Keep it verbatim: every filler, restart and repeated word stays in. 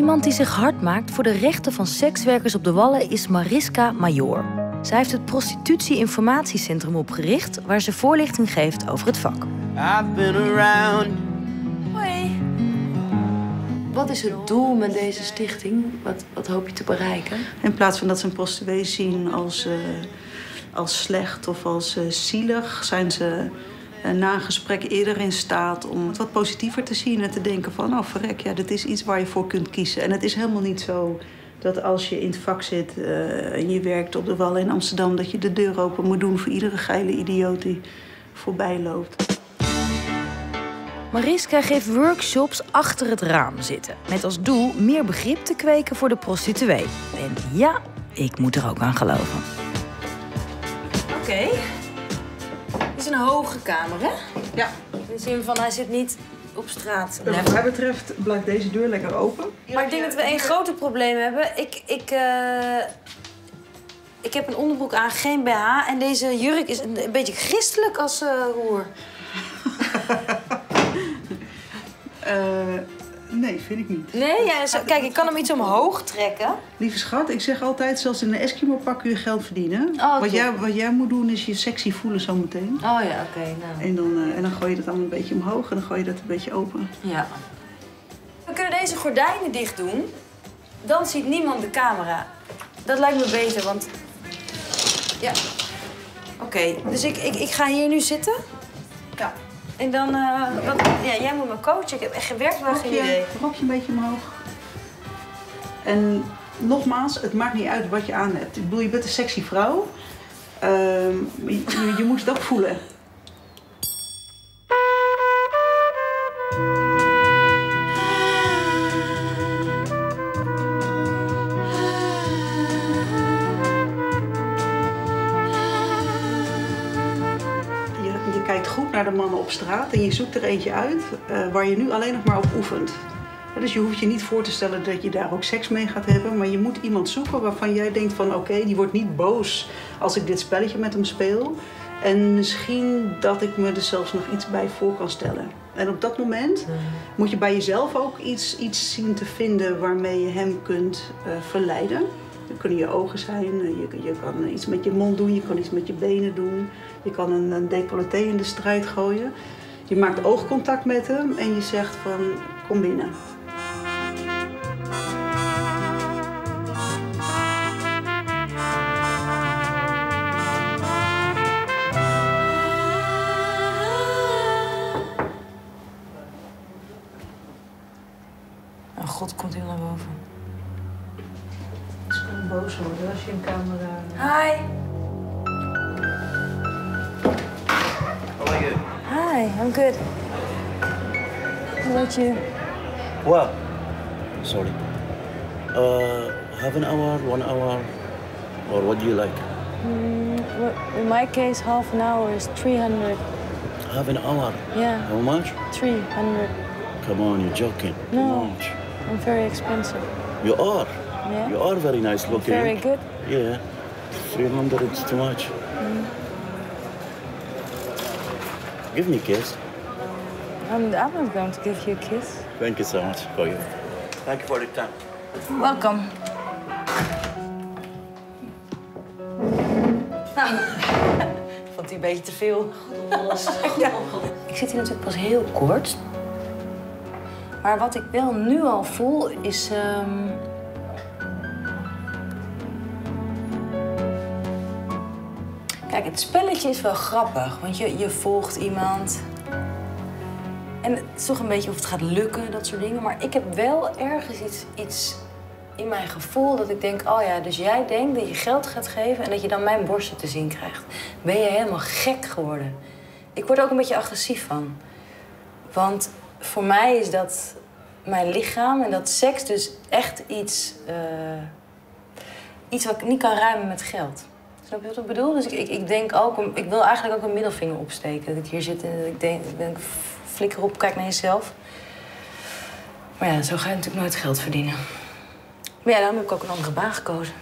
Iemand die zich hard maakt voor de rechten van sekswerkers op de Wallen is Mariska Majoor. Zij heeft het prostitutie-informatiecentrum opgericht waar ze voorlichting geeft over het vak. I've been around. Hoi. Wat is het doel met deze stichting? Wat, wat hoop je te bereiken? In plaats van dat ze een prostituee zien als, uh, als slecht of als uh, zielig, zijn ze uh, na een gesprek eerder in staat om het wat positiever te zien en te denken van, nou verrek, ja, dat is iets waar je voor kunt kiezen. En het is helemaal niet zo dat als je in het vak zit uh, en je werkt op de Wallen in Amsterdam, dat je de deur open moet doen voor iedere geile idioot die voorbij loopt. Mariska geeft workshops achter het raam zitten, met als doel meer begrip te kweken voor de prostituee. En ja, ik moet er ook aan geloven. Oké. Okay. Het is een hoge kamer, hè? Ja. In de zin van, hij zit niet op straat. Wat mij betreft blijft deze deur lekker open. Maar ik denk dat we één grote probleem hebben. Ik, ik, uh, ik heb een onderbroek aan, geen B H. En deze jurk is een beetje christelijk als uh, roer. Uh, nee, vind ik niet. Nee? Ja, zo, kijk, ik kan hem iets omhoog trekken. Lieve schat, ik zeg altijd, zelfs in een Eskimo-pak kun je geld verdienen. Oh, okay. wat, jij, wat jij moet doen is je sexy voelen zo meteen. Oh ja, oké. Okay, nou. en, dan, uh, en dan gooi je dat allemaal een beetje omhoog en dan gooi je dat een beetje open. Ja. We kunnen deze gordijnen dicht doen. Dan ziet niemand de camera. Dat lijkt me beter, want... Ja. Oké, okay, dus ik, ik, ik ga hier nu zitten. Ja. En dan, uh, wat, ja, jij moet me coachen. Ik heb echt gewerkt waar geen idee. Rokje een beetje omhoog. En nogmaals, het maakt niet uit wat je aan hebt. Ik bedoel, je bent een sexy vrouw. Uh, je, je moest dat voelen. Je kijkt goed naar de mannen op straat en je zoekt er eentje uit uh, waar je nu alleen nog maar op oefent. Dus je hoeft je niet voor te stellen dat je daar ook seks mee gaat hebben, maar je moet iemand zoeken waarvan jij denkt van oké, okay, die wordt niet boos als ik dit spelletje met hem speel. En misschien dat ik me er zelfs nog iets bij voor kan stellen. En op dat moment moet je bij jezelf ook iets, iets zien te vinden waarmee je hem kunt uh, verleiden. Dat kunnen je ogen zijn, je, je kan iets met je mond doen, je kan iets met je benen doen. Je kan een, een decolleté in de strijd gooien. Je maakt oogcontact met hem en je zegt van, kom binnen. Oh god, komt heel naar boven. Boos worden als je een camera... Hi! How are you? Hi, I'm good. How about you? Well, sorry. Uh, half an hour, one hour, or what do you like? Mm, well, in my case, half an hour is three hundred. Half an hour? Yeah. How much? three hundred. Come on, you're joking. No, much. I'm very expensive. You are? Yeah. You are very nice looking. Very good. Yeah. three hundred is too much. Mm. Give me a kiss. I'm, I'm not going to give you a kiss. Thank you so much for you. Thank you for the time. Welcome. Nou, vond hij een beetje te veel. Ja. Ik zit hier natuurlijk pas heel kort. Maar wat ik wel nu al voel is... Um... Kijk, het spelletje is wel grappig, want je, je volgt iemand. En het is toch een beetje of het gaat lukken, dat soort dingen. Maar ik heb wel ergens iets, iets in mijn gevoel dat ik denk... oh ja, dus jij denkt dat je geld gaat geven en dat je dan mijn borsten te zien krijgt. Ben je helemaal gek geworden. Ik word er ook een beetje agressief van. Want voor mij is dat mijn lichaam en dat seks dus echt iets... Uh, iets wat ik niet kan ruimen met geld. Snap je wat ik bedoel? Dus ik, ik, ik denk ook, ik wil eigenlijk ook een middelvinger opsteken. Dat ik hier zit en dat ik denk, ik denk flikker op, kijk naar jezelf. Maar ja, zo ga je natuurlijk nooit geld verdienen. Maar ja, daarom heb ik ook een andere baan gekozen.